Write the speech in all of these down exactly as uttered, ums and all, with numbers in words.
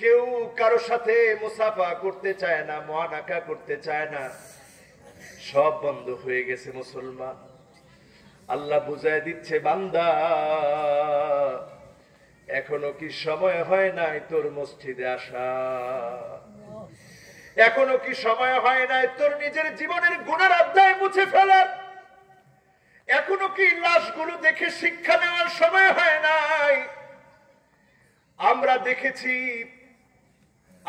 কেউ কারো সাথে মুসাফা করতে চায় না, মুআনাকা করতে চায় না, সব বন্ধ হয়ে গেছে মুসলমান। আল্লাহ বুঝায় দিচ্ছে, বান্দা এখনো কি সময় হয় নাই তোর মসজিদে আসা? এখনো কি সময় হয় নাই তোর নিজের জীবনের গুনার অধ্যায় মুছে ফেলার? এখনো কি লাশগুলো দেখে শিক্ষা নেওয়ার সময় হয় নাই? আমরা দেখেছি,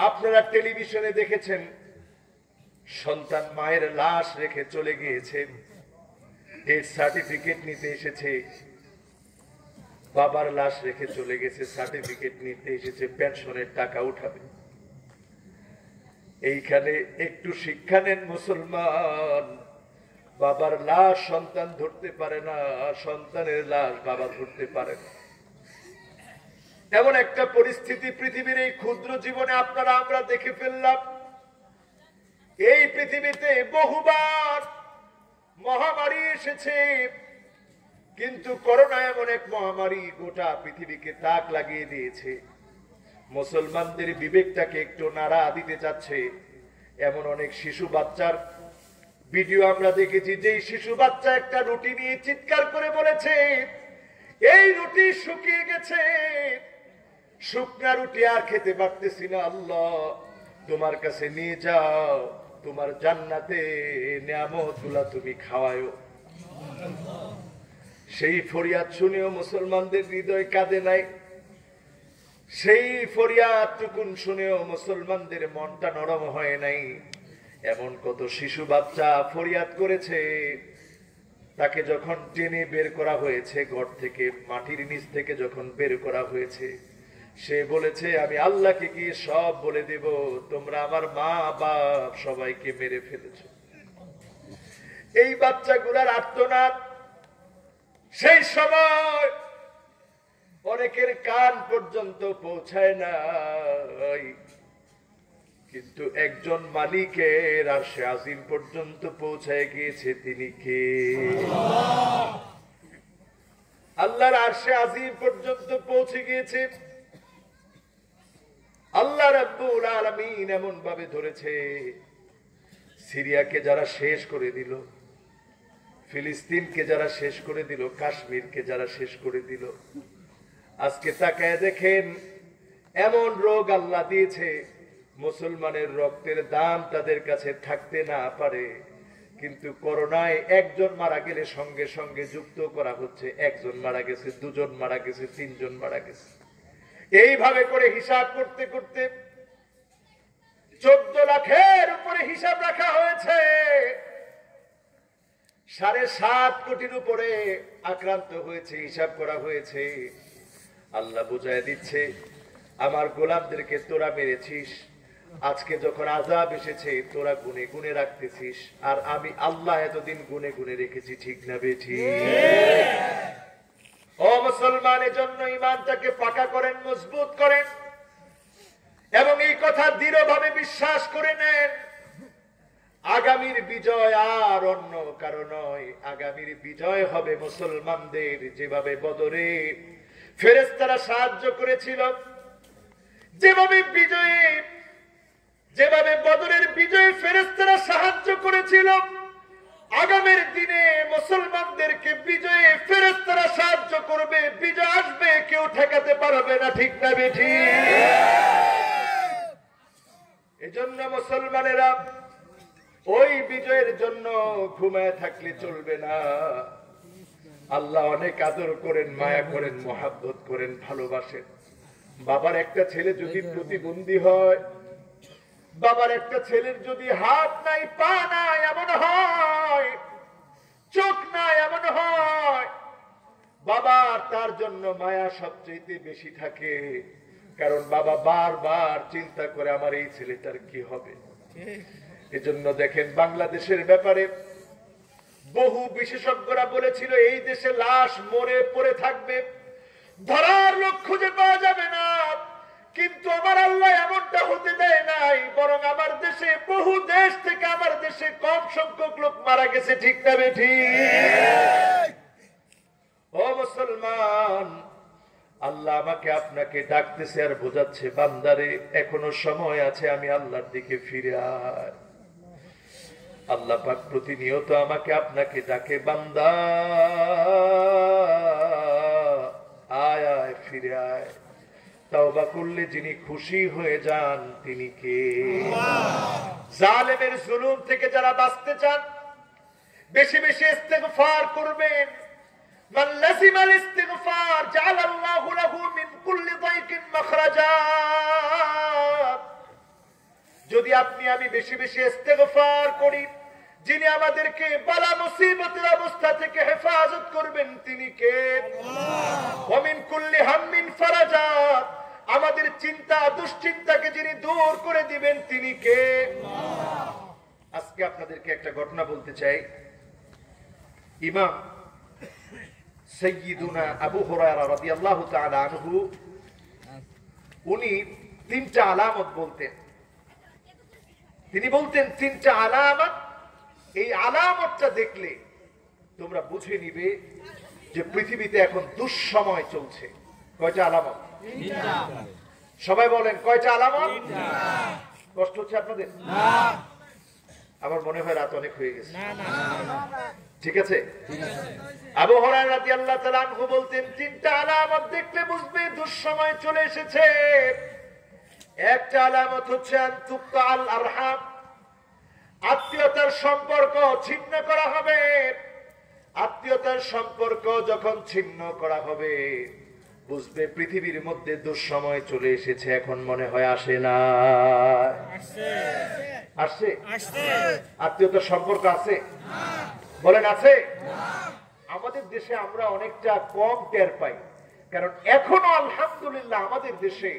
আপনারা টেলিভিশনে দেখেছেন, সন্তান মায়ের লাশ রেখে চলে গিয়েছে, ডেথ সার্টিফিকেট নিতে এসেছে, বাবার লাশ রেখে চলে গেছে, সার্টিফিকেট নিতে এসেছে, পেনশনের টাকা উঠাবে। এইখানে একটু শিক্ষা নেন মুসলমান, বাবার লাশ সন্তান ধরতে পারে না, সন্তানের লাশ বাবা ধরতে পারে না। এমন একটা পরিস্থিতি পৃথিবীর এই ক্ষুদ্র জীবনে আপনারা আমরা দেখে ফেললাম। এই পৃথিবীতে বহুবার মহামারী এসেছে, কিন্তু করোনা এমন এক মহামারী গোটা পৃথিবীকে তাক লাগিয়ে দিয়েছে। মুসলমানদের বিবেকটাকে একটু নাড়া দিতে চাচ্ছে এমন অনেক শিশু বাচ্চার ভিডিও আমরা দেখেছি, যেই শিশু বাচ্চা একটা রুটি নিয়ে চিৎকার করে বলেছে, এই রুটি শুকিয়ে গেছে, শুকনা রুটি আর খেতে পারতেছি না, আল্লাহ তোমার কাছে নিয়ে যাও, তোমার জান্নাতে নিয়ামতগুলা তুমি খাওয়ায়। সেই ফরিয়াদ শুনেও মুসলমানদের হৃদয় কাঁদে নাই, সেই ফরিয়াদ টুকুন শুনেও মুসলমানদের মনটা নরম হয় নাই। এমন কত শিশু বাচ্চা ফরিয়াদ করেছে, তাকে যখন টেনে বের করা হয়েছে ঘর থেকে, মাটির নিচ থেকে যখন বের করা হয়েছে, সে বলেছে, আমি আল্লাহকে গিয়ে সব বলে দেব, তোমরা আমার মা বাপ সবাইকে মেরে ফেলেছ। এই বাচ্চাগুলার আর্তনাদ সেই সময় অনেকের কান পর্যন্ত পৌঁছায় নাই, কিন্তু একজন মালিকের আরশে আজিম পর্যন্ত পৌঁছায় গিয়েছে। তিনি কে? আল্লাহর আরশে আজিম পর্যন্ত পৌঁছে গিয়েছে। আল্লাহ রাব্বুল আলামিন এমন ভাবে ধরেছে, সিরিয়াকে যারা শেষ করে দিল, ফিলিস্তিনকে যারা শেষ করে দিল, কাশ্মীরকে যারা শেষ করে দিল, আজকে তাকায় দেখেন এমন রোগ আল্লাহ দিয়েছে, মুসলমানের রক্তের দাম তাদের কাছে থাকতে না পারে, কিন্তু করোনায় একজন মারা গেলে সঙ্গে সঙ্গে যুক্ত করা হচ্ছে, একজন মারা গেছে, দুজন মারা গেছে, তিনজন মারা গেছে, এইভাবে করে হিসাব করতে করতে চোদ্দ লাখের উপরে হিসাব রাখা হয়েছে। সাড়ে সাত কোটির উপরে আক্রান্ত হয়েছে হিসাব করা হয়েছে। আল্লাহ বুঝায় দিচ্ছে, আমার গোলামদেরকে তোরা মেরেছিস, আজকে যখন আযাব এসেছে তোরা গুনে গুনে রাখতেছিস, আর আমি আল্লাহ এতদিন গুনে গুনে রেখেছি, ঠিক না বেঠি? ও মুসলমান, এজন্য ইমানটাকে পাকা করেন, মজবুত করেন, এবং এই কথা দৃঢ়ভাবে বিশ্বাস করে নেন, আগামীর বিজয় আর অন্য কারো নয়, আগামীর বিজয় হবে মুসলমানদের। যেভাবে বদরে ফেরেশতারা সাহায্য করেছিল, যেভাবে বিজয়ে যেভাবে বদরের বিজয়ে ফেরেশতারা সাহায্য করেছিল, আগামীর দিনে মুসলমানদেরকে বিজয়ে ফেরেশতারা সাহায্য করবে। বিজয় আসবে, কেউ ঠেকাতে পারবে না, ঠিক না ঠিক? এজন্য মুসলমানেরা ওই বিজয়ের জন্য ঘুমায় থাকলে চলবে না। আল্লাহ অনেক আদর করেন, মায়া করেন, মহাব্বত করেন, ভালোবাসেন। বাবার একটা ছেলে যদি প্রতিবন্ধী হয়, বাবার একটা ছেলের যদি হাত নাই, পা নাই এমন হয়, চোখ নাই এমন হয়, বাবার তার জন্য মায়া সবচেয়ে বেশি থাকে, কারণ বাবা বারবার চিন্তা করে আমার এই ছেলেটার কি হবে। এজন্য দেখেন বাংলাদেশের ব্যাপারে বহু বিশেষজ্ঞরা বলেছিল, এই দেশে লাশ মরে পড়ে থাকবে, ধরার লোক খুঁজে পাওয়া যাবে না, কিন্তু আমার আল্লাহ এমনটা হতে দেয় নাই, বরং আমার দেশে বহু দেশ থেকে আমার দেশে কম সংখ্যক লোক মারা গেছে, ঠিক না বেঠিক? ও মুসলমান, আল্লাহ আমাকে আপনাকে ডাকতেছে আর বোঝাচ্ছে, বান্দারে এখনো সময় আছে, আমি আল্লাহর দিকে ফিরে আয়। আল্লাহ পাক প্রতিনিয়ত আমাকে আপনাকে ডাকে, বান্দা আয় আয় ফিরে আয়। তওবা করলে যিনি খুশি হয়ে যান তিনি কে? জালেমের জুলুম থেকে যারা বাঁচতে চান বেশি বেশি ইস্তেগফার করবেন। মান লাযিমাল ইস্তিগফার জালাল্লাহু লাহু মিন কুল্লি দাইকিন মাখরাজা। যদি আপনি আমি বেশি বেশি ইস্তেগফার করি, যিনি আমাদেরকে বালা মুসিবতের অবস্থা থেকে হেফাজত করবেন তিনি কে? আল্লাহ। ওমিন কুল্লি হাম্মিন ফারাজা, আমাদের চিন্তা দুশ্চিন্তাকে যিনি দূর করে দিবেন তিনি কে? আল্লাহ। আজকে আপনাদেরকে একটা ঘটনা বলতে চাই। ইমাম সাইয়্যিদুনা আবু হুরায়রা রাদিয়াল্লাহু তাআলা আনহু উনি তিনটা আলামত বলতেন। তিনি বলতেন তিনটা আলামত, এই আলামতটা দেখলে তোমরা বুঝে নিবে যে পৃথিবীতে এখন দুঃসময় চলছে। কয়টা আলামত? সবাই বলেন কয়টা আলামত? কষ্ট হচ্ছে আপনাদের? আমার মনে হয় রাত অনেক হয়ে গেছে। ঠিক আছে। আবু হুরায়রা রাদিয়াল্লাহু তাআলা আনহু বলতেন তিনটা আলামত দেখলে বুঝবে দুঃসময় চলে এসেছে। একটা আলামত হচ্ছে আল আরহাম, আত্মীয়তার সম্পর্ক ছিন্ন করা হবে। আত্মীয়তার সম্পর্ক যখন ছিন্ন করা হবে বুঝবে পৃথিবীর মধ্যে দুঃসময় চলে এসেছে। এখন মনে হয় আসে না? আসছে। আত্মীয়তার সম্পর্ক আছে? বলেন আছে? আমাদের দেশে আমরা অনেকটা কম টের পাই, কারণ এখনো আলহামদুলিল্লাহ আমাদের দেশে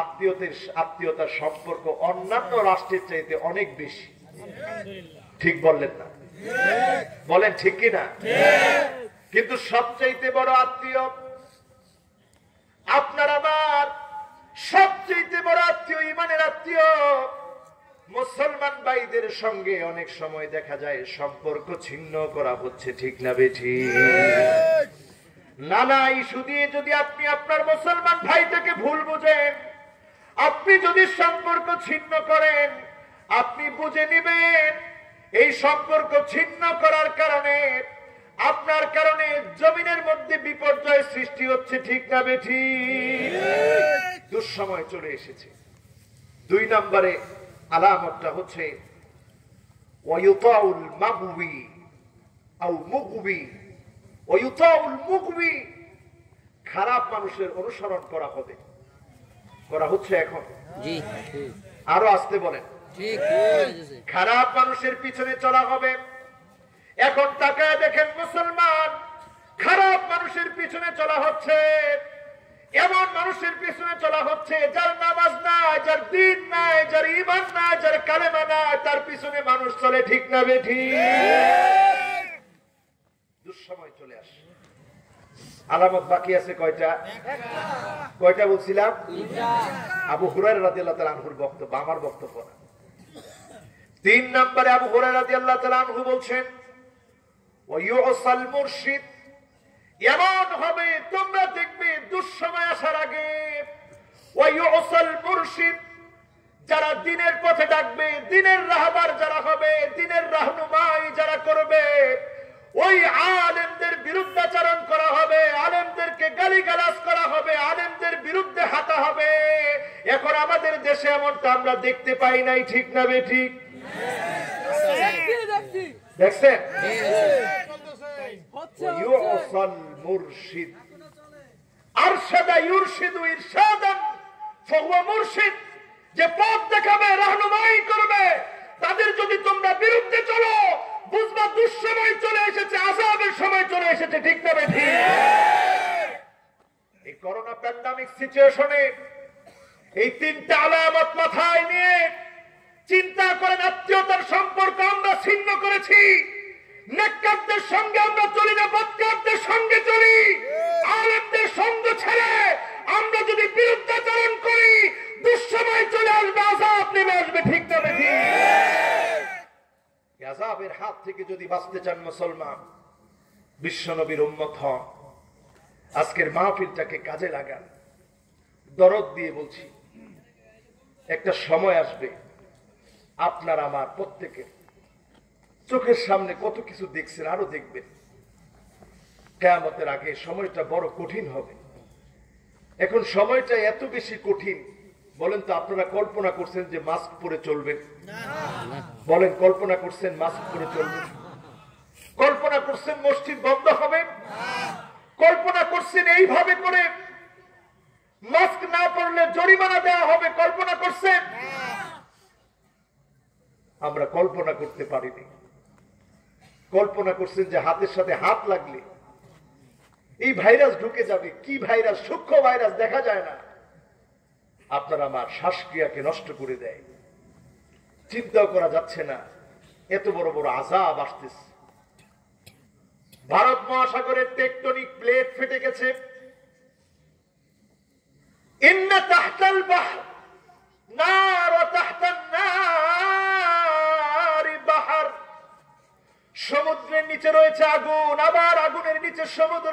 আত্মীয়তার আত্মীয়তার সম্পর্ক অন্যান্য রাষ্ট্রের চাইতে অনেক বেশি। ঠিক বললেন না? বলেন ঠিক কিনা? কিন্তু সবচাইতে বড় আত্মীয় আপনার আমার, সবচাইতে বড় আত্মীয় ইমানের আত্মীয়। মুসলমান ভাইদের সঙ্গে অনেক সময় দেখা যায় সম্পর্ক ছিন্ন করা হচ্ছে। ঠিক না বেঠি? নানা ইস্যু দিয়ে যদি আপনি আপনার মুসলমান ভাইটাকে ভুল বুঝেন, আপনি যদি সম্পর্ক ছিন্ন করেন, আপনি বুঝে নেবেন এই সম্পর্ক ছিন্ন করার কারণে আপনার কারণে জমিনের মধ্যে বিপর্যয় সৃষ্টি হচ্ছে। ঠিক না বেঠি? দুঃসময় চলে এসেছে। দুই নম্বরে আলামতটা হচ্ছে ওয়ায়ুতাউল মাগবি আও মুগবি ওয়ায়ুতাউল মুগবি, খারাপ মানুষের অনুসরণ করা হবে। করা হচ্ছে এখন। জি, আরো আসতে বলেন। ঠিক। খারাপ মানুষের পিছনে চলা হবে। এখন তাকায় দেখেন মুসলমান খারাপ মানুষের পিছনে চলা হচ্ছে, এমন মানুষের পিছনে চলা হচ্ছে যার নামাজ নাই, যার দ্বীন নাই, যার ঈমান নাই, যার কালেমা নাই, তার পিছনে মানুষ চলে। ঠিক না বেঠিক? দুঃসময় চলে আসে। আলামত বাকি আছে কয়টা? কয়টা বলছিলাম? আবু হুরায়রা রাদিয়াল্লাহু তাআলা আনহুর বক্তব্য, আমার বক্তব্য না। তিন নম্বরে আবু হুরায়রা রাদিয়াল্লাহু তাআলা আনহু বলছেন ওয়ায়ুসাল মুরশিদ, এমন হবে তোমরা দেখবে দুঃসময় আসার আগে ওয়ায়ুসাল মুরশিদ, যারা দ্বীনের পথে ডাকবে, দ্বীনের রাহবার যারা হবে, দ্বীনের রাহনুমাই যারা করবে, ওই আলেমদের বিরুদ্ধাচরণ করা হবে, আলেমদেরকে গালিগালাজ করা হবে, আলেমদের বিরুদ্ধে হাঁটা হবে। এখন আমাদের দেশে এমনটা আমরা দেখতে পাই নাই। ঠিক না বেঠিক? দেখছেন? ইউসাল মুরশিদ আরশাদা ইউরশিদু ইরশাদান ফাহুয়া মুরশিদ, যে পথ দেখাবে, রাহনুমাই করবে, তাদের যদি তোমরা বিরুদ্ধে চলো বুঝবা দুঃসময় চলে এসেছে, আযাবের সময় চলে এসেছে। ঠিক না বেঠিক? এই করোনা প্যান্ডামিক সিচুয়েশনে এই তিনটা আলামত মাথায় নিয়ে চিন্তা করেন। আত্মীয়তার সম্পর্ক আমরা ছিন্ন করেছি, নেককারদের সঙ্গে আমরা চলি না, বদকারদের সঙ্গে চলি। আলেমদের সঙ্গ ছেড়ে আমরা যদি বিরুদ্ধাচরণ করি দুঃসময় চলে আসবে, আযাব নেমে আসবে। ঠিক না বেঠিক? আযাবের হাত থেকে যদি বাঁচতে চান মুসলমান, বিশ্বনবীর উম্মত হন। আজকের মাহফিলটাকে কাজে লাগান। দরদ দিয়ে বলছি, একটা সময় আসবে আপনার আমার প্রত্যেকের চোখের সামনে কত কিছু দেখছেন, আরো দেখবেন। কিয়ামতের আগে সময়টা বড় কঠিন হবে। এখন সময়টা এত বেশি কঠিন, বলেন তো আপনারা কল্পনা করছেন যে মাস্ক পরে চলবেন? বলেন কল্পনা করছেন মাস্ক পরে চলবেন? কল্পনা করছেন মসজিদ বন্ধ হবে? কল্পনা করছেন এইভাবে করে মাস্ক না পরলে জরিমানা দেওয়া হবে? কল্পনা করছেন? আমরা কল্পনা করতে পারিনি। কল্পনা করছেন যে হাতের সাথে হাত লাগলে এই ভাইরাস ঢুকে যাবে। কি ভাইরাস? সূক্ষ্ম ভাইরাস, দেখা যায় না, আপনার আমার শ্বাসক্রিয়াকে নষ্ট করে দেয়। চিন্তাও করা যাচ্ছে না এত বড় বড় আযাব আসতেছে। ভারত মহাসাগরের টেকটনিক প্লেট ফেটে গেছে। ইন্না তাহতাল বাহর নার ওয়া তাহতান নার বাহর, সমুদ্রের নিচে রয়েছে আগুন, আবার আগুনের নিচে সমুদ্র।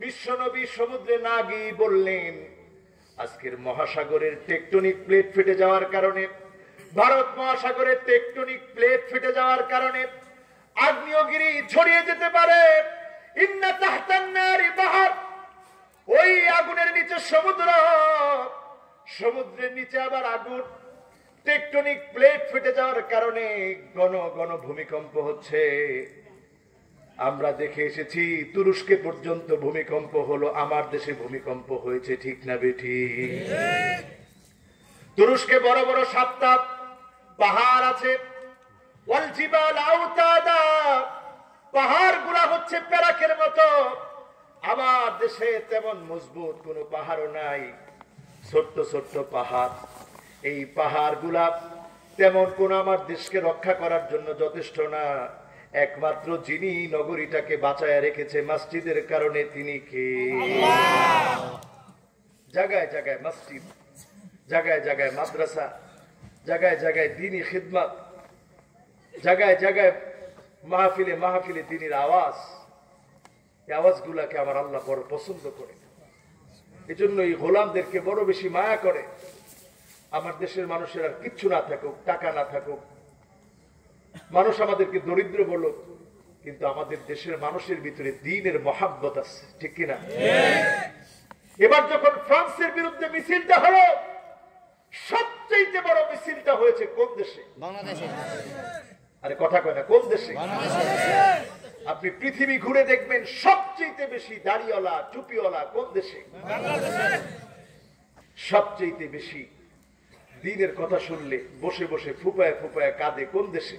বিশ্বনবী সমুদ্রে না গিয়ে বললেন, আজকের মহাসাগরের টেকটনিক প্লেট ফেটে যাওয়ার কারণে, ভারত মহাসাগরের টেকটনিক প্লেট ফেটে যাওয়ার কারণে আগ্নেয়গিরি ছড়িয়ে যেতে পারে। ইন্না তাহতান নারি বাহর, ওই আগুনের নিচে সমুদ্র, সমুদ্রের নিচে আবার আগুন। টেকটনিক প্লেট ফেটে যাওয়ার কারণে গণ গণ ভূমিকম্প হচ্ছে। আমরা দেখে এসেছি তুরস্কে পর্যন্ত ভূমিকম্প হলো, আমার দেশে ভূমিকম্প হয়েছে, ঠিক না বেঠি? তুরস্কে বড় বড় সাতটা পাহাড় আছে, পাহাড় গুলা হচ্ছে প্যারাকের মতো। আমার দেশে তেমন মজবুত কোনো পাহাড়ও নাই, ছোট্ট ছোট্ট পাহাড়। এই পাহাড় গুলা তেমন কোন আমার দেশকে রক্ষা করার জন্য যথেষ্ট না। একমাত্র যিনি নগরীটাকে বাঁচায় রেখেছে মসজিদের কারণে, তিনি কে? জায়গায় জায়গায় মসজিদ, জায়গায় জায়গায় মাদ্রাসা, জায়গায় জায়গায় দিনী খিদমত, জায়গায় জায়গায় মাহফিলে মাহফিলে দিনের আওয়াজ। এই আওয়াজগুলাকে আমার আল্লাহ বড় পছন্দ করে, এজন্য এই গোলামদেরকে বড় বেশি মায়া করে। আমার দেশের মানুষের আর কিচ্ছু না থাকুক, টাকা না থাকুক, মানুষ আমাদেরকে দরিদ্র বলুক, কিন্তু আমাদের দেশের মানুষের ভিতরে দ্বীনের মহাব্বত আছে, ঠিক কিনা? এবার যখন ফ্রান্সের বিরুদ্ধে মিছিলটা হলো, সবচেয়ে বড় মিছিলটা হয়েছে কোন দেশে? বাংলাদেশে। আরে কথা কয় না, কোন দেশে? আপনি পৃথিবী ঘুরে দেখবেন সবচেয়ে বেশি দাড়িওয়ালা টুপিওয়ালা কোন দেশে? সবচেয়ে বেশি দ্বীনের কথা শুনলে বসে বসে ফুপায় ফুপায় কাঁদে কোন দেশে?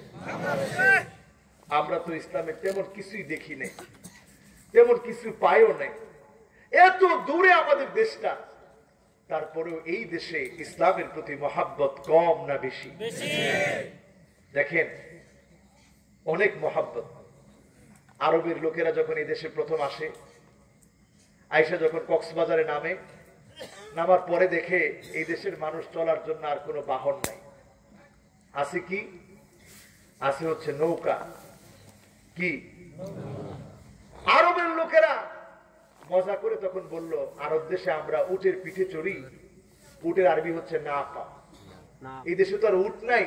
আমরা তো ইসলামের তেমন কিছুই দেখি নাই, তেমন কিছু পাইও নাই, এত দূরে আমাদের দেশটা। তারপরেও এই দেশে ইসলামের প্রতি মহাব্বত কম না বেশি? দেখেন অনেক মহাব্বত। আরবের লোকেরা যখন এই দেশে প্রথম আসে, আইসা যখন কক্সবাজারে নামে, নামার পরে দেখে এই দেশের মানুষ চলার জন্য আর কোনো বাহন নাই। আছে কি? আছে হচ্ছে নৌকা। কি? আরবের লোকেরা মজা করে তখন বলল, আরব দেশে আমরা উটের পিঠে চড়ি। উটের আরবি হচ্ছে না পা। এই দেশে তো আর উট নাই,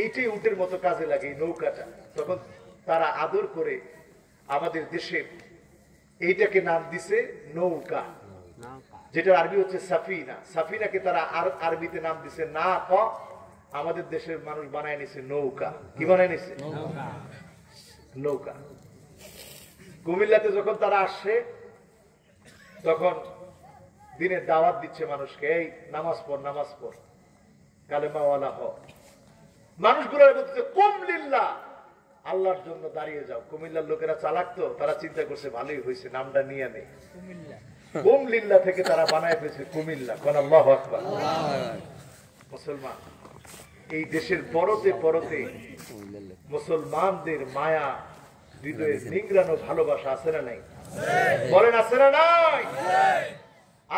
এইটাই উটের মতো কাজে লাগে এই নৌকাটা। তখন তারা আদর করে আমাদের দেশে এইটাকে নাম দিছে নৌকা, যেটা আরবি হচ্ছে সাফিনা। সাফিনাকে তারা আরবিতে নাম দিছে না পা, আমাদের দেশের মানুষ বানায় নিছে নৌকা। কি বানায় নিছে? নৌকা। কুমিল্লাতে যখন তারা আসে, তখন দিনে দাওয়াত দিচ্ছে মানুষকে, এই নামাজ পড়, নামাজ পড়, কালেমাওয়ালা হ। মানুষগুলো বলতেছে কুমিল্লা, আল্লাহর জন্য দাঁড়িয়ে যাও। কুমিল্লার লোকেরা চালাক তো, তারা চিন্তা করছে ভালোই হয়েছে নামটা নিয়ে নেই। কুমিল্লা থেকে তারা বানায় ফেলছে কুমিল্লা। কোন আল্লাহু আকবার। মুসলমান এই দেশের পরতে পরতে মুসলমানদের মায়া, হৃদয়ে নিংড়ানো ভালোবাসা আছে না নাই? বলেন আছে না নাই?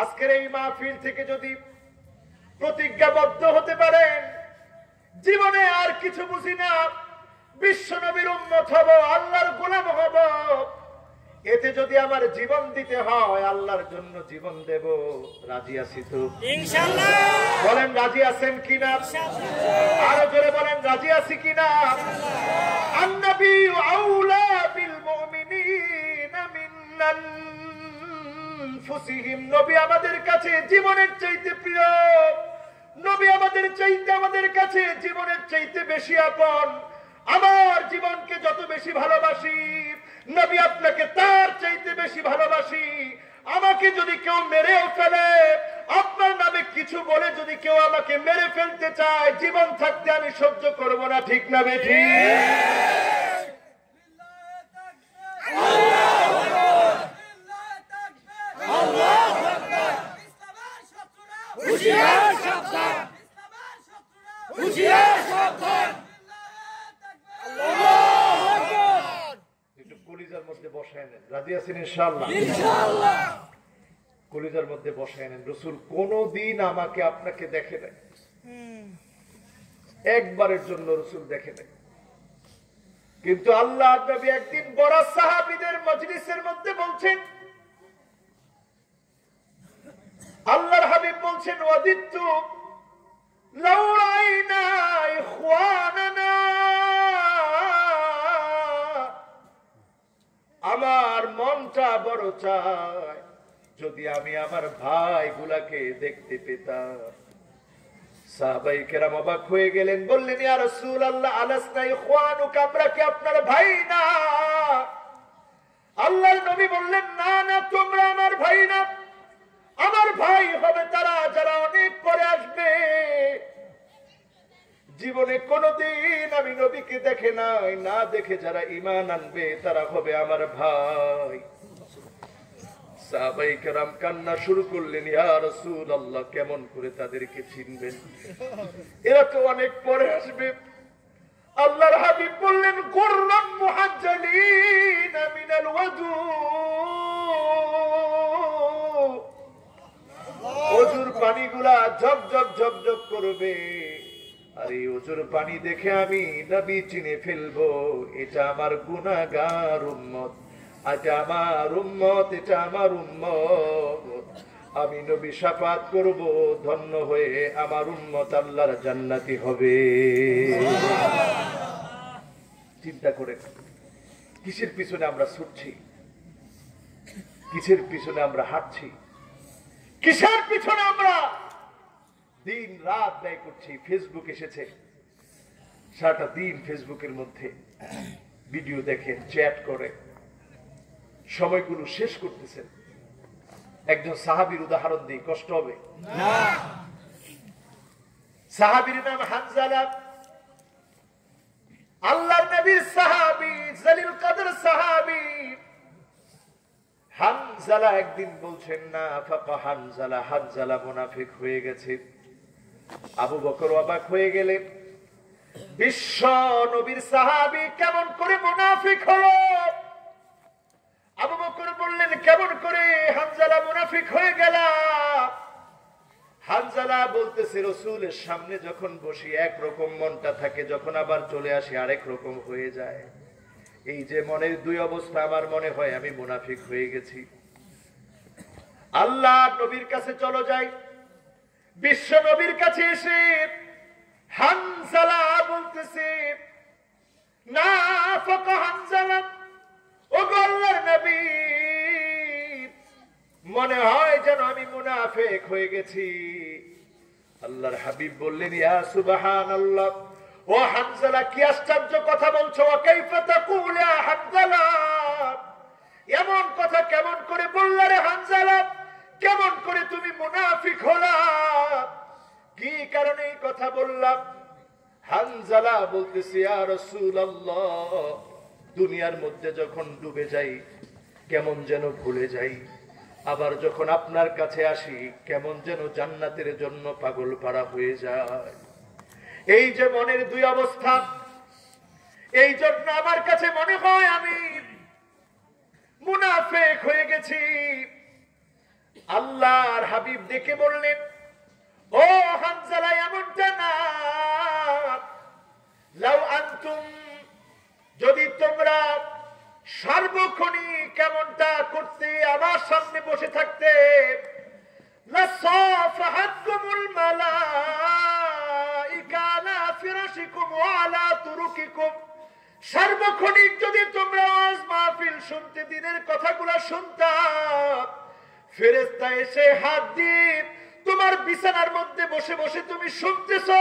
আজকের এই মাহফিল থেকে যদি প্রতিজ্ঞাবদ্ধ হতে পারেন, জীবনে আর কিছু বুঝি না, বিশ্বনবীর উম্মত হব, আল্লাহর গোলাম হব, এতে যদি আমার জীবন দিতে হয় আল্লাহর জন্য জীবন দেব, রাজি আছি তো ইনশাআল্লাহ। বলেন রাজি আছেন কিনা ইনশাআল্লাহ, আর জোরে বলেন রাজি আছি কিনা ইনশাআল্লাহ। আন-নবী আউলা বিল মুমিনিনা মিনান ফুসিহিম, নবী আমাদের কাছে জীবনের চাইতে প্রিয়, নবী আমাদের চাইতে আমাদের কাছে জীবনের চাইতে বেশি আপন। আমার জীবনকে যত বেশি ভালোবাসি নবী আপনাকে তার চাইতে বেশি ভালোবাসি। আমাকে যদি কেউ মেরেও ফেলে, আপনার নামে কিছু বলে যদি কেউ আমাকে মেরে ফেলতে চায়, জীবন থাকতে আমি সহ্য করব না, ঠিক না বেঠি? কলিজার মধ্যে বসায় নেন। রাসূল কোনদিন আমাকে আপনাকে দেখে নাই, একবারের জন্য রাসূল দেখে নাই। কিন্তু আল্লাহ নবী একদিন বড় সাহাবীদের মজলিসের মধ্যে বলছেন, আল্লাহর হাবিব বলছেন, ওয়াদিতু লাউ রাইনা ইখওয়ানানা, আমার মনটা বড় চায় যদি আমি আমার ভাই গুলাকে দেখতে পেতাম। সাহাবায়ে কেরাম অবাক হয়ে গেলেন, বললেন ইয়া রাসূলুল্লাহ আলাসনা ইখওয়ানুকা, আমরা কি আপনার ভাই না? আল্লাহর নবী বললেন না না, তোমরা আমার ভাই না, আমার ভাই হবে তারা যারা অনেক পরে আসবে। জীবনে কোনদিন আমি নবীকে দেখে নাই, না দেখে যারা ঈমান আনবে তারা হবে আমার ভাই। সাহাবায়ে কেরাম কান্না শুরু করলেন, ইয়া রাসূলুল্লাহ কেমন করে তাদেরকে চিনবেন, এরা তো অনেক পরে আসবে। আল্লাহর হাবিব বললেন, গুররান মুহাজ্জালিনা মিনাল ওয়াদু, ওজুর পানিগুলা ঝক ঝক ঝক ঝক করবে, আর এই ওজুর পানি দেখে আমি নবী চিনে ফেলবো। এটা আমার গুনাহগার উম্মত, এটা আমার উম্মত, এটা আমার উম্মত। আমি নবী শাফাত করব, ধন্য হয়ে আমার উম্মত আল্লাহর জান্নাতি হবে। চিন্তা করে কিসের পিছনে আমরা ছুটছি, কিসের পিছনে আমরা হাঁটছি, কিসের পিছনে আমরা দিন রাত ব্যয় করছি। ফেসবুক এসেছে, সারাটা দিন ফেসবুকের মধ্যে ভিডিও দেখেন, চ্যাট করে সময়গুলো শেষ করতেছেন। একজন সাহাবীর উদাহরণ দিই, কষ্ট হবে না? সাহাবীর নাম হানজালা, আল্লাহর নবীর সাহাবী, জলিল কদর সাহাবী। হানজালা একদিন বলছেন না ফাকা হানজালা, হানজালা মুনাফিক হয়ে গেছে। আবু বকর অবাক হয়ে গেলেন, বিশ্ব নবীর সাহাবী কেমন করে মুনাফিক হলো? আবু বকর বললেন, কেমন করে হানজালা মুনাফিক হয়ে গেল? হানজালা বলতেছে, রাসূলের সামনে যখন বসি একরকম মনটা থাকে, যখন আবার চলে আসি আরেক রকম হয়ে যায়। এই যে মনের দুই অবস্থা, আমার মনে হয় আমি মুনাফিক হয়ে গেছি। আল্লাহ নবীর কাছে চলো যাই। বিশ্ব নবীর কাছে এসে হানজালা বলতেছে, না ফাকা হানজালা, ও আল্লাহর নবী মনে হয় যেন আমি মুনাফিক হয়ে গেছি। আল্লাহর হাবিব বললেন, ইয়া সুবহানাল্লাহ, ও হানজালা কি আশ্চর্য কথা বলছো, কাইফা তাকুল ইয়া হানজালা, এমন কথা কেমন করে বললা রে হানজালা, কেমন করে তুমি মুনাফিক হলা, কি কারণে এই কথা বললাম? হানজালা বলতেছি, ইয়া রাসূলুল্লাহ দুনিয়ার মধ্যে যখন ডুবে যাই কেমন যেন ভুলে যাই, আবার যখন আপনার কাছে আসি কেমন যেন জান্নাতের জন্য পাগল পারা হয়ে যায়। এই যে মনের দুই অবস্থা, এই জন্য আমার কাছে মনে হয় আমি মুনাফিক হয়ে গেছি। আল্লাহর হাবিব দেখে বললেন, ও হানজালা এমনটা না, লাউ আনতুম, যদি তোমরা সর্বক্ষণই কেমনটা করতে আমার সামনে বসে থাকতে লাসাফাহাতুমুল মালাইকা আলা ফিরাশিকুম ওয়া আলা তুরুকিকুম সর্বক্ষণই যদি তোমরা আজ মাহফিল শুনতে দিনের কথাগুলো শুনতা ফেরেশতা এসে হাত দিয়ে তোমার বিছানার মধ্যে বসে বসে তুমি শুনতেছো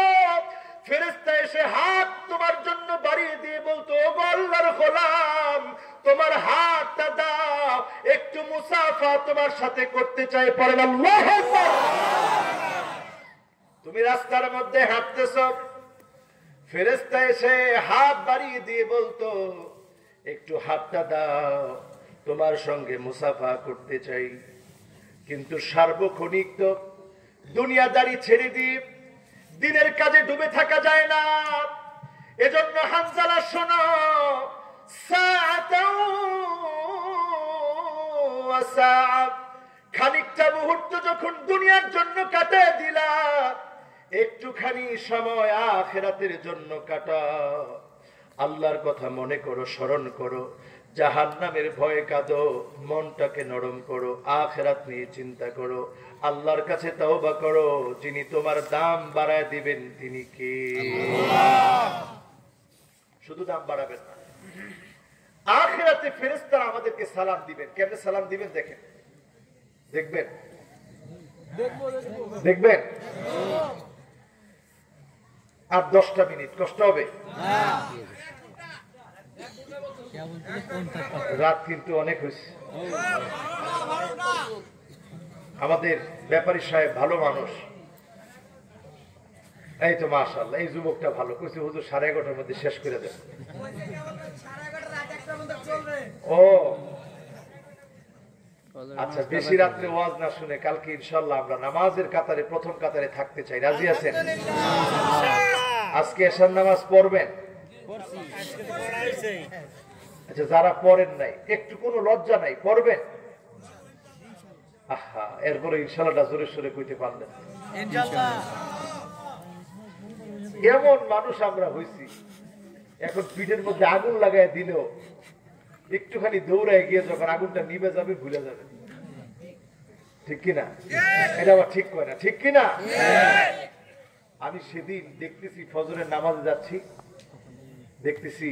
ফেরেশতা এসে হাত তোমার জন্য বাড়িয়ে দিয়ে বলতো ও আল্লাহর গোলাম তোমার হাতটা দাও একটু মুসাফা তোমার সাথে করতে চাই পড়েন আল্লাহু আকবার তুমি রাস্তার মধ্যে হাঁটতেছো ফেরেশতা এসে হাত বাড়িয়ে দিয়ে বলতো একটু হাতটা দাও তোমার সঙ্গে মুসাফা করতে চাই কিন্তু সার্বক্ষণিক তো দুনিয়াদারি ছেড়ে দিয়ে দিনের কাজে ডুবে থাকা যায় না এজন্য হানজালা শোনো সাআতাও ওয়া সাআ খানিকটা মুহূর্ত যখন দুনিয়ার জন্য কাটিয়ে দিলা একটুখানি সময় আখিরাতের জন্য কাটাও আল্লাহর কথা মনে করো স্মরণ করো জাহান্নামের ভয়ে কাঁদো মনটাকে নরম করো আখিরাত নিয়ে চিন্তা করো আল্লাহর কাছে তওবা করো যিনি তোমার দাম বাড়ায় দিবেন তিনি কে আল্লাহ শুধু দাম বাড়াবেন না আখিরাতে ফেরেশতারা আমাদেরকে সালাম দিবেন কেমনে সালাম দিবেন দেখেন দেখবেন দেখবেন আর দশটা মিনিট কষ্ট হবে না রাত কিন্তু অনেক হয়েছে আমাদের ব্যাপারী সাহেব ভালো মানুষ এই তো মাশাআল্লাহ এই যুবকটা ভালো কইছে হুজুর সাড়ে এগারোটার মধ্যে শেষ করে দেন ও আচ্ছা বেশি রাত্রে ওয়াজ না শুনে কালকে ইনশাআল্লাহ আমরা নামাজের কাতারে প্রথম কাতারে থাকতে চাই রাজি আছেন আজকে এশার নামাজ পড়বেন আচ্ছা যারা পড়েন নাই একটু কোনো লজ্জা নাই পড়বেন আহা এরপরে ইনশাআল্লাহ জোরে সোরে কইতে পারলেন ইনশাআল্লাহ এমন মানুষ আমরা হইছি এখন পিঠের মধ্যে আগুন লাগায় দিলেও একটুখানি দৌড়ায় গিয়ে যখন আগুনটা নিভে যাবে ভুলে যাবে ঠিক কিনা এটা আবার ঠিক কয় না ঠিক কিনা আমি সেদিন দেখতেছি ফজরের নামাজে যাচ্ছি দেখতেছি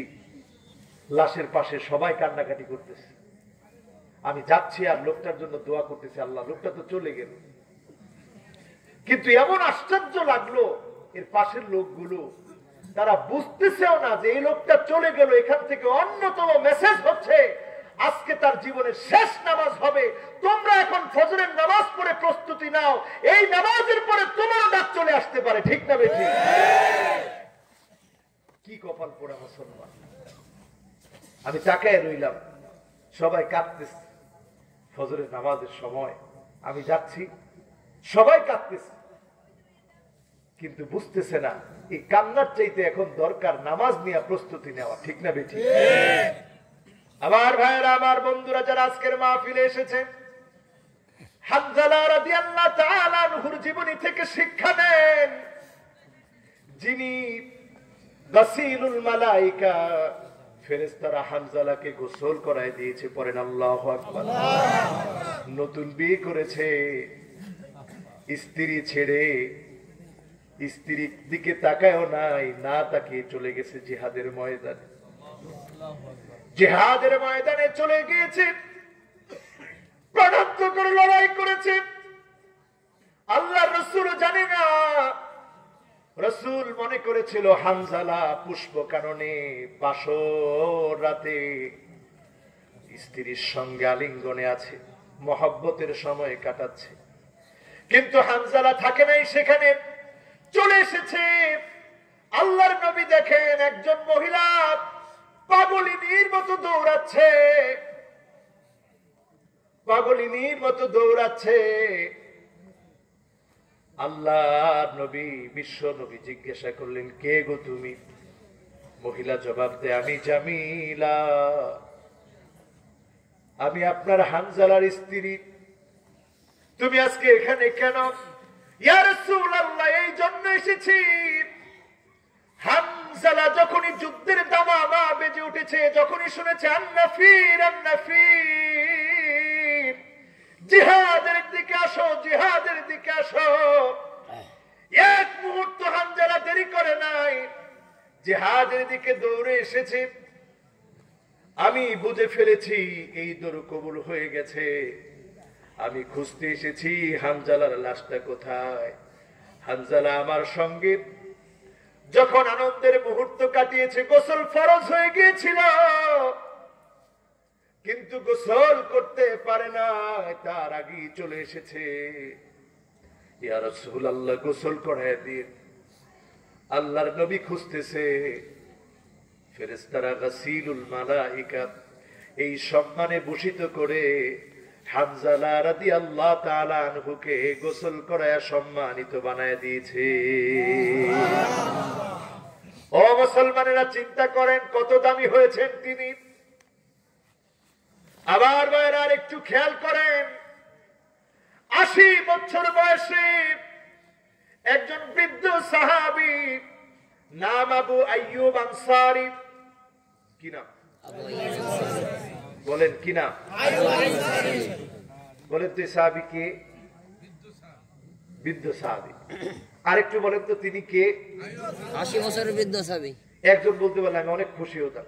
লাশের পাশে সবাই কান্নাকাটি করতেছে আমি যাচ্ছি আর লোকটার জন্য দোয়া করতেছি আল্লাহ লোকটা তো চলে গেল কিন্তু এমন আশ্চর্য লাগলো এর পাশের লোকগুলো তারা বুঝতেছেও না যে এই লোকটা চলে গেল এখান থেকে অন্যতম মেসেজ হচ্ছে আজকে তার জীবনের শেষ নামাজ হবে তোমরা এখন ফজরের নামাজ পড়ে প্রস্তুতি নাও এই নামাজের পরে তোমার ডাক চলে আসতে পারে ঠিক না বেঠি কি কপাল পোড়া মুসলমান আমি তাকায় রইলাম সবাই কাঁদতেছে ফজরের নামাজের সময় আমি যাচ্ছি সবাই কাঁদতেছে কিন্তু বুঝতেছে না এই কান্নার চাইতে এখন দরকার নামাজ নিয়ে প্রস্তুতি নেওয়া ঠিক না বেঠি আমার ভাইয়েরা আমার বন্ধুরা যারা আজকের মাহফিলে এসেছে হানজালা রাদিয়াল্লাহু তাআলা আনহুর জীবনী থেকে শিক্ষা নেন যিনি গাসিলুল মালাইকা ফেরেশতারা হানজালাকে গোসল করায় দিয়েছে পড়েন আল্লাহু আকবার নতুন বিয়ে করেছে স্ত্রী ছেড়ে স্ত্রীর দিকে তাকায়ও নাই না তাকিয়ে চলে গেছে জিহাদের ময়দানে জিহাদের ময়দানে চলে গিয়েছে প্রাণান্ত করে লড়াই করেছে আল্লাহ রাসূল জানে না রাসূল মনে করেছিল হানজালা পুষ্প কাননে বাসর রাতে স্ত্রীর সঙ্গে আলিঙ্গনে আছে মহব্বতের সময় কাটাচ্ছে কিন্তু হানজালা থাকে নাই সেখানে চলে এসেছে আল্লাহর নবী দেখেন একজন মহিলা পাগলিনীর মতো দৌড়াচ্ছে পাগলিনীর মতো দৌড়াচ্ছে আল্লাহর নবী বিশ্ব নবী জিজ্ঞাসা করলেন কে গো তুমি মহিলা জবাব দেয় আমি জামিলা আমি আপনার হানজালার স্ত্রী তুমি আজকে এখানে কেন ইয়া রাসূলুল্লাহ এই জন্য এসেছি হান হামজালা যখনই যুদ্ধের দামামা বেজে উঠেছে, যখনই শুনেছে আন্নাফির আন্নাফির, জিহাদের দিকে আসো জিহাদের দিকে আসো, এক মুহূর্ত হামজালা দেরি করে নাই, জিহাদের দিকে দৌড়ে এসেছে। আমি বুঝে ফেলেছি এই দৌড় কবুল হয়ে গেছে। আমি খুঁজতে এসেছি হামজালার লাশটা কোথায়। হামজালা আমার সঙ্গে যখন আনন্দের মুহূর্ত কাটিয়েছে, গোসল ফরজ হয়ে গিয়েছিল কিন্তু গোসল করতে পারে না, তার আগে চলে এসেছে। ইয়া রাসূলুল্লাহ গোসল করায় দিন। আল্লাহর নবী খুঁজতেছে, ফেরেশতারা গাসিলুল মালায়েকা এই সম্মানে ভূষিত করে হামজালা রাদিয়াল্লাহু তাআলা আনহুকে গোসল করায় সম্মানিত বানায় দিয়েছে। ও মুসলমানেরা, চিন্তা করেন কত দামি হয়েছেন তিনি। আবার বাইরে আর একটু খেয়াল করেন, আশি বছর বয়সে একজন বৃদ্ধ সাহাবী, নাম আবু আইয়ুব আনসারী। কি নাম? বলেন কি নাম? বলেন তো সাহাবী কে? বৃদ্ধ সাহাবী। আরেকটু বলেন তো তিনি কে? আশি বছরের বৃদ্ধ সাহাবী। একজন বলতে পারলে আমি অনেক খুশি হতাম।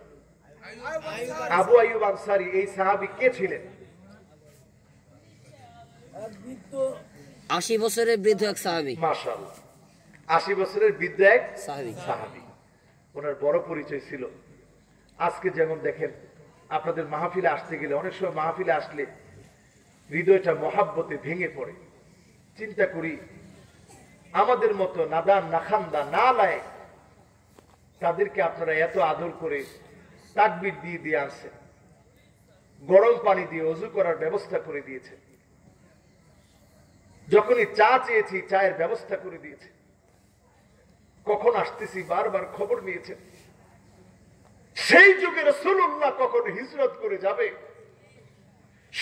আবু আইয়ুব আনসারী এই সাহাবী কে ছিলেন? আশি বছরের বৃদ্ধ এক সাহাবী। মাশাআল্লাহ, আশি বছরের বৃদ্ধ এক সাহাবী। ওনার বড় পরিচয় ছিল। আজকে যেমন দেখেন আপনাদের মাহফিলে আসতে গেলে অনেক সময় মাহফিলে আসলে হৃদয়টা মহাব্বতে ভেঙে পড়ে। চিন্তা করি আমাদের মতো নাদান নাখান্দা না লায় তাদেরকে আপনারা এত আদর করে তাকবীর দিয়ে দিয়ে আসছেন, গরম পানি দিয়ে ওযু করার ব্যবস্থা করে দিয়েছেন, যখনই চা চেয়েছি চায়ের ব্যবস্থা করে দিয়েছে, কখন আসতেছি বারবার খবর নিয়েছেন। সেই যুগে রাসূলুল্লাহ কখন হিজরত করে যাবে,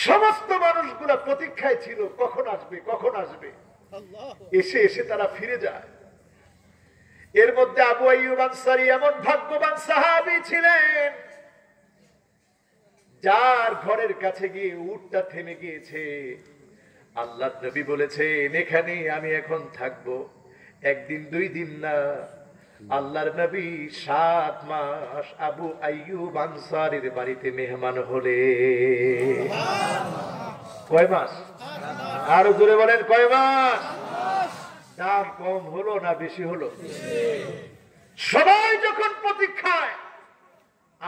সমস্ত মানুষগুলা প্রতীক্ষায় ছিল কখন আসবে কখন আসবে। এসে এসে তারা ফিরে যায়। এর মধ্যে আবু আইয়ুব আনসারী এমন ভাগ্যবান সাহাবী ছিলেন যার ঘরের কাছে গিয়ে উটটা থেমে গিয়েছে। আল্লাহর নবী বলেছেন এখানে আমি এখন থাকব, একদিন দুই দিন না। আল্লাহর নবী সাত মাস আবু আইয়ুব আনসারীর বাড়িতে মেহমান হলে। কয় মাস? আরো জোরে বলেন কয় মাস? দাম কম হলো না বেশি হলো? সবাই যখন প্রতীক্ষায়,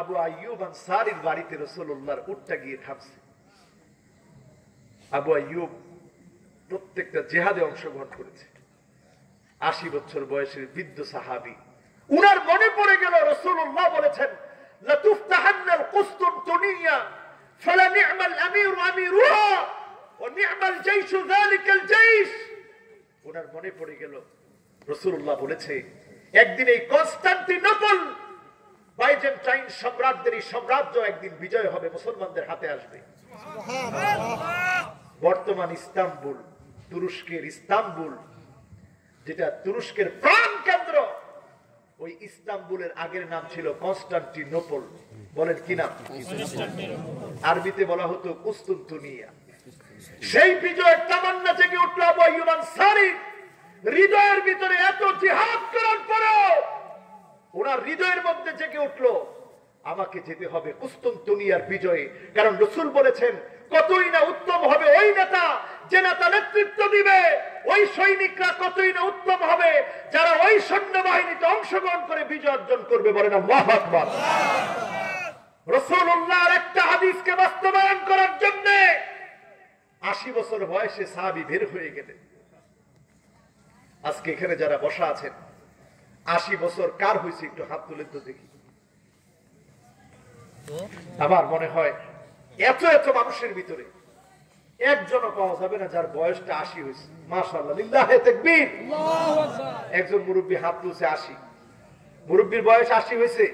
আবু আইয়ুব আনসারীর বাড়িতে রাসূলুল্লাহর উটটা গিয়ে থামছে। আবু আইয়ুব প্রত্যেকটা জেহাদে অংশগ্রহণ করেছে। আশি বছর বয়সের বৃদ্ধ সাহাবী। উনার মনে পড়ে গেল রাসূলুল্লাহ বলেছেন লাতুফতাহান্নাল কুসতুনতুনিয়া ফালা নি'মাল আমিরু আমিরুহা ওয়া নি'মাল জাইশু যালিকাল জাইশ। উনার মনে পড়ে গেল রাসূলুল্লাহ বলেছে একদিন এই কনস্টান্টিনোপল বাইজেন্টাইন সাম্রাজ্যের সাম্রাজ্য একদিন বিজয় হবে, মুসলমানদের হাতে আসবে। বর্তমান ইস্তাম্বুল, তুরস্কের ইস্তাম্বুল যেটা তুরস্কের প্রাণ কেন্দ্র, ওই ইস্তাম্বুলের আগের নাম ছিল কনস্টান্টিনোপল। বলেন কি নাম? আরবিতে বলা হতো কুস্তুনতুনিয়া। সেই বিজয়ের তামান্না জেগে উঠল আবু আইয়ুব আনসারীর হৃদয়ের ভিতরে। এত জিহাদ করার পরেও ওনার হৃদয়ের মধ্যে জেগে উঠলো আমাকে যেতে হবে কুস্তুনতুনিয়ার বিজয়ে, কারণ রাসূল বলেছেন কতই না উত্তম হবে ওই নেতা যে নেতা নেতৃত্ব দিবে, ওই সৈনিকরা কতই না উত্তম হবে যারা ওই সৈন্যবাহিনীতে অংশগ্রহণ করে বিজয় অর্জন করবে। বলেন আল্লাহু আকবার। রাসূলুল্লাহর একটা হাদিসকে বাস্তবায়ন করার জন্য আশি বছর বয়সে সাহাবী বের হয়ে গেলেন। আজকে এখানে যারা বসা আছেন আশি বছর কার হয়েছে একটু হাত তুলে তো দেখি। আমার মনে হয় এত এত মানুষের ভিতরে একজনও পাওয়া যাবে না যার বয়সটা আশি হয়েছে। মাশাআল্লাহ, লিল্লাহি তাকবীর। একজন মুরব্বী হাত তুলছে আশি। মুরব্বীর বয়স আশি হয়েছে।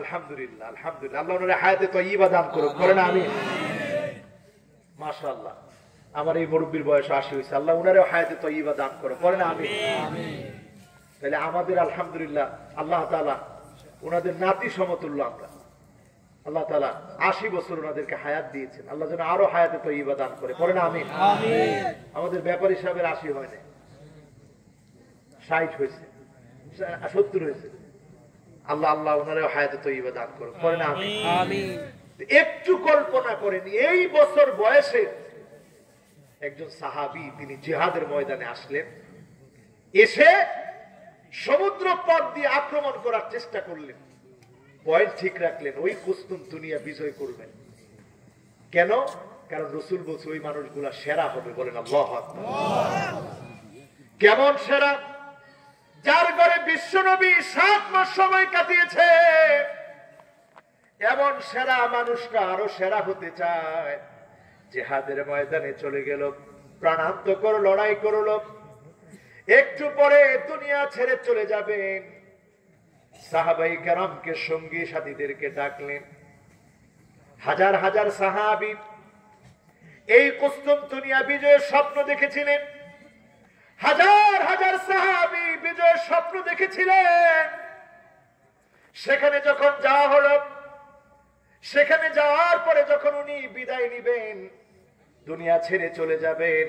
আলহামদুলিল্লাহ, আলহামদুলিল্লাহ। আল্লাহ ওনার হায়াতে তাইয়্যিবা দান করুক। বলেন আমিন। মাশাআল্লাহ, আমার এই মুরব্বীর বয়স আশি হয়েছে। আল্লাহ ওনারও হায়াতে তাইয়্যিবা দান করুক। বলেন আমিন। তাহলে আমাদের আলহামদুলিল্লাহ আল্লাহ তাআলা उनाদের नाती समतुल्य আমরা আল্লাহ তাআলা আশি বছর ওনাদেরকে হায়াত দিয়েছেন আল্লাহ যেন আরো হায়াতে তয়্যিবা দান করে পড়েন আমিন আমিন আমাদের ব্যাপারী সাহেবের আশি হয়নি ষাট হয়েছে সত্তর হয়েছে আল্লাহ আল্লাহ ওনারে হায়াতে তয়্যিবা দান করুন পড়েন আমিন আমিন একটু কল্পনা করেন এই বছর বয়সে একজন সাহাবী তিনি জিহাদের ময়দানে আসলেন এসে সমুদ্র পথ দিয়ে আক্রমণ করার চেষ্টা করলেন পয়েন্ট ঠিক রাখলেন ওই কুস্তুনতুনিয়া বিজয় করবেন কেন কারণ রাসূল বলছে ওই মানুষগুলা সেরা হবে বলেন আল্লাহু আকবার কেমন সেরা যার ঘরে বিশ্বনবী সাত মাস সময় কাটিয়েছে এমন সেরা মানুষটা আরো সেরা হতে চায় জিহাদের ময়দানে চলে গেল প্রাণান্তকর লড়াই করলো একটু পরে দুনিয়া ছেড়ে চলে যাবেন সাহাবায়ে কেরামকে সঙ্গী সাথীদেরকে ডাকলেন হাজার হাজার সাহাবী এই কুস্তুনতুনিয়া বিজয়ের স্বপ্ন দেখেছিলেন হাজার হাজার সাহাবী বিজয়ের স্বপ্ন দেখেছিলেন সেখানে যখন যাওয়া হলো সেখানে যাওয়ার পরে যখন উনি বিদায় নেবেন দুনিয়া ছেড়ে চলে যাবেন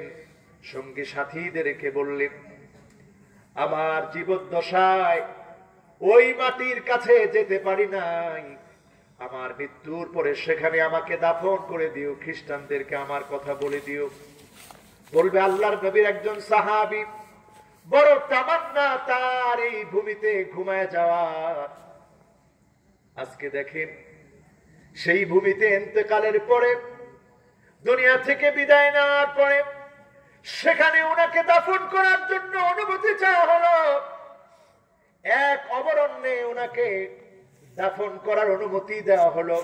সঙ্গী সাথীদেরকে বললেন আমার জীবদ্দশায় ওই মাটির কাছে যেতে পারি নাই আমার মৃত্যুর পরে সেখানে আমাকে দাফন করে দিও খ্রিস্টানদেরকে আমার কথা বলে দিও বলবে আল্লাহর নবীর একজন সাহাবী বড় তামান্না তার এই ভূমিতে ঘুমায় যাওয়ার আজকে দেখেন সেই ভূমিতে ইন্তেকালের পরে দুনিয়া থেকে বিদায় নেওয়ার পরে সেখানে ওনাকে দাফন করার জন্য অনুমতি চাওয়া হলো এক অবরণ্যে ওনাকে দাফন করার অনুমতি দেওয়া হলো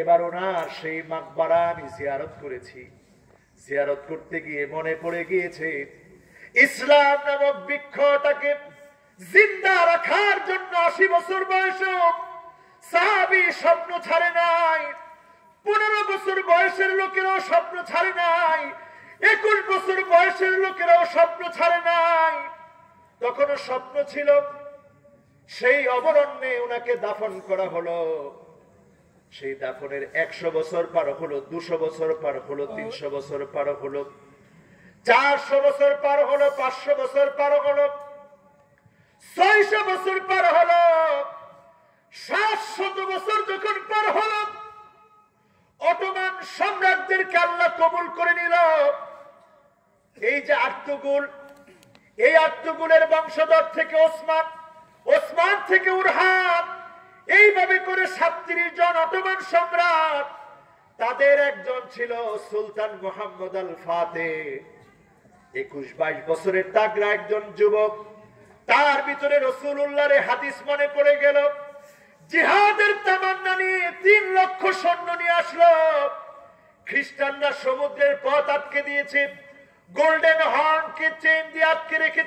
এবার ওনার সেই মাকবারা আমি জিয়ারত করেছি জিয়ারত করতে গিয়ে মনে পড়ে গিয়েছে ইসলাম নামক বৃক্ষটাকে জিন্দা রাখার জন্য আশি বছর বয়সে সাহাবী স্বপ্ন ছাড়ে নাই পনেরো বছর বয়সের লোকেরাও স্বপ্ন ছাড়ে নাই একুশ বছর বয়সের লোকেরাও স্বপ্ন ছাড়ে নাই তখনও স্বপ্ন ছিল সেই অবরণ্যে ওনাকে দাফন করা হলো সেই দাফনের একশো বছর পার হলো দুশো বছর পার হলো তিনশো বছর পার হলো চারশো বছর পার হলো পাঁচশো বছর পার হলো ছয়শো বছর পার হলো সাতশত বছর যখন পার হলো অটোমান সম্রাটদেরকে আল্লাহ কবুল করে নিল এই যে আর্তুগুল এই আর্তুগুলের বংশধর থেকে ওসমান ওসমান থেকে উরহান এইভাবে করে সাতত্রিশ জন অটোমান সম্রাট তাদের একজন ছিল সুলতান মোহাম্মদ আল ফাতেহ একুশ বাইশ বছরের তাগড়া একজন যুবক তার ভিতরে রাসূলুল্লাহর হাদিস মনে পড়ে গেল জিহাদের তামান্না নিয়ে তিন লক্ষ সৈন্য নিয়ে আসলো খ্রিস্টানরা সমুদ্রের পথ আটকে দিয়েছে গোল্ডেন হর্নকে চেইন দিয়ে আটকে রেখেছে।